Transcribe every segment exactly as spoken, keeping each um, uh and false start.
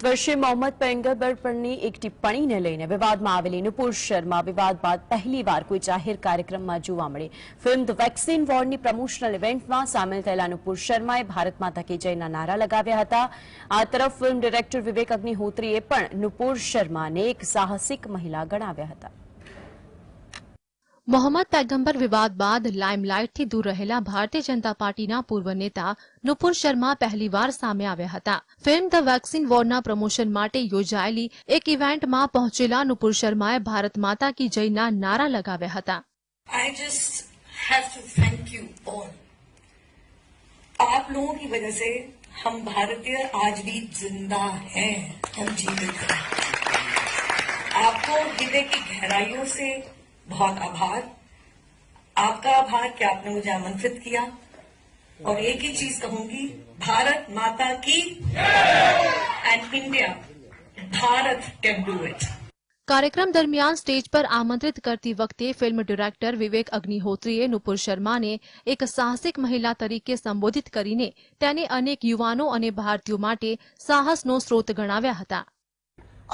गत वर्षे मोहम्मद पैगंबर पરની एक टिप्पણીને લઈને વિવાદમાં આવેલી નુપુર શર્મા વિવાદ બાદ પહેલીવાર કોઈ જાહેર કાર્યક્રમમાં જોવા મળી। ફિલ્મ ધ વેક્સિન વોરની પ્રમોશનલ ઇવેન્ટમાં સામેલ થયેલા નુપુર શર્માએ ભારત માતા કી જયના નારા લગાવ્યા હતા। આ તરફ ફિલ્મ ડિરેક્ટર વિવેક અગ્નિહોત્રીએ પણ નુપુર શર્માને એક સાહસિક મહિલા ગણાવ્યા હતા। मोहम्मद पैगंबर विवाद बाद लाइमलाइट थी दूर रहेला भारतीय जनता पार्टी ना पूर्व नेता नुपुर शर्मा पहली बार सामे आव्या हता। फिल्म द वैक्सीन वॉर ना प्रमोशन माटे योजायेली एक इवेंट मां पहुंचेला नुपुर शर्माए भारत माता की जय ना नारा लगाव्या हता। I just have to thank you all. आप लोगों की वजह से हम भारतीय आज भी जिंदा है, हम जीवित हैं। आपको हृदय की गहराइयों से बहुत आभार, आपका आभार कि आपने मुझे आमंत्रित किया। और एक ही चीज कहूंगी, भारत माता की and India Bharat can do it. कार्यक्रम दरमियान स्टेज पर आमंत्रित करती वक्त फिल्म डायरेक्टर विवेक अग्निहोत्री नुपुर शर्मा ने एक साहसिक महिला तरीके संबोधित करीने तेने अनेक युवानों और भारतीयों माटे साहसनो स्रोत गणाव्या हता।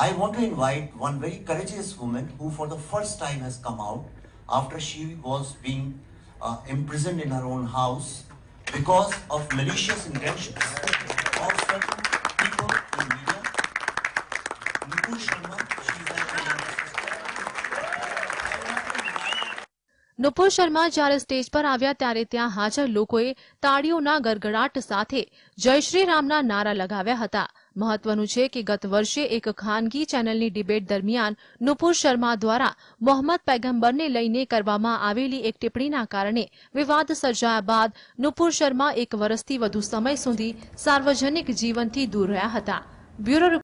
I want to invite one very courageous woman who for the first time has come out after she was being uh, imprisoned in her own house because of malicious intentions of certain people in media. Nupur Sharma, she is an Nupur Sharma જ્યારે stage પર આવ્યા ત્યારે ત્યાં હાજર લોકોએ તાળીઓના ગરગડાટ સાથે જય શ્રી રામના નારા લગાવ્યા હતા। महत्वनुं छे कि गत वर्षे एक खानगी चेनलनी डिबेट दरमियान नुपुर शर्मा द्वारा मोहम्मद पैगंबरने लईने करवामां आवेली एक टिप्पणीना कारणे विवाद सर्जाया बाद नुपुर शर्मा एक वर्षथी वधु समय सुधी सार्वजनिक जीवनथी दूर रह्या हता। ब्यूरो।